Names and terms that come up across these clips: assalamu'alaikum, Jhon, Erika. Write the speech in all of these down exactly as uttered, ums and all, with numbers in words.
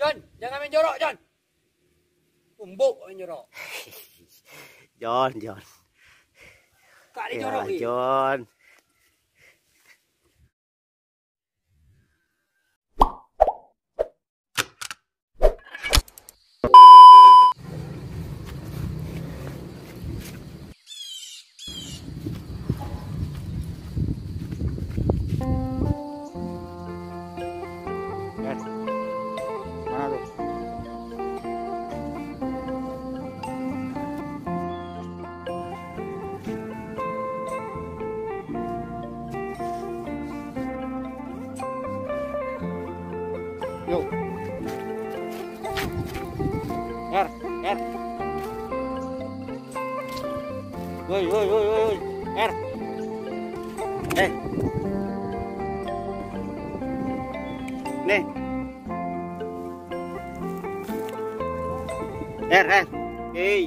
John, jangan main jorok, John. Umbuk main jorok. John, John. Kak ini jorok nih. John. Yuk. Er, er. Woi, woi, woi, woi, er. Eh. Nih. Er, er. Hey.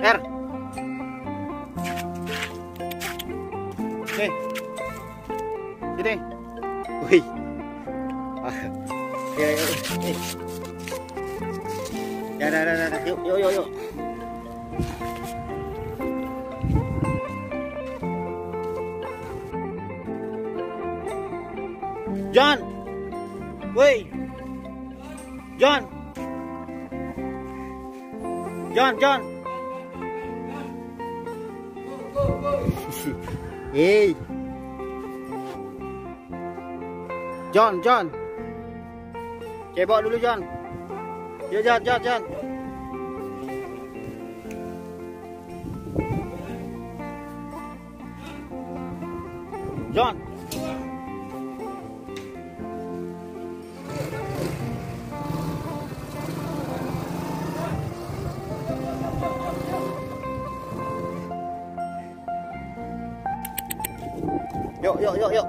Er. Nih. Sini. Woi. Ya ya ya ya ya ya yuk yuk yuk yuk John, woi John, John John, hey John John. Cebok dulu, John. Ya, John, John, John. John. Yuk, yuk, yuk, yuk.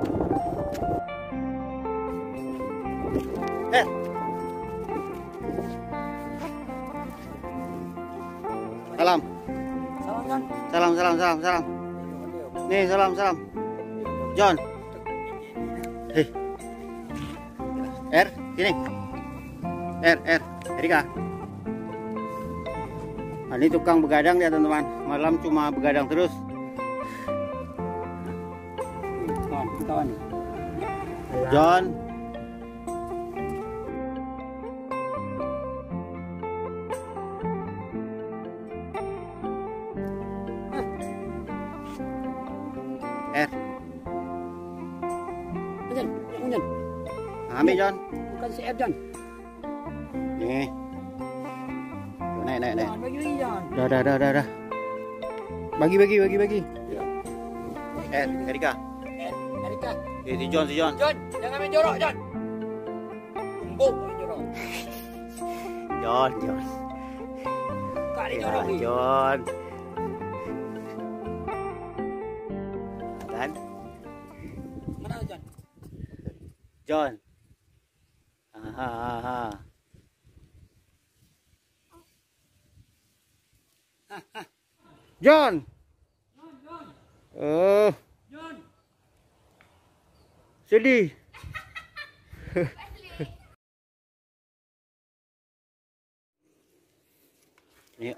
Eh. Salam. Salam, John. Salam, salam, salam, salam. Nih, salam, salam. John. Hei. Er, sini. Er, er, Erika. Nah, ini tukang begadang ya, teman-teman. Malam cuma begadang terus. John. Er. John, John. Ambil John. Bukan si Er, John. Nih. Naik, naik, naik. Dah, dah, dah, dah, dah. Bagi, bagi, bagi, bagi. Er, Erika. Er, Erika. Eh, si John, si John. John, jangan main jorok, John. Umbuk main jorok. John, John. Kak ini jorok nih. John. Kan? Mana John? John. Aha, aha. John. John, John. Oh. John. Sedih. Yuk.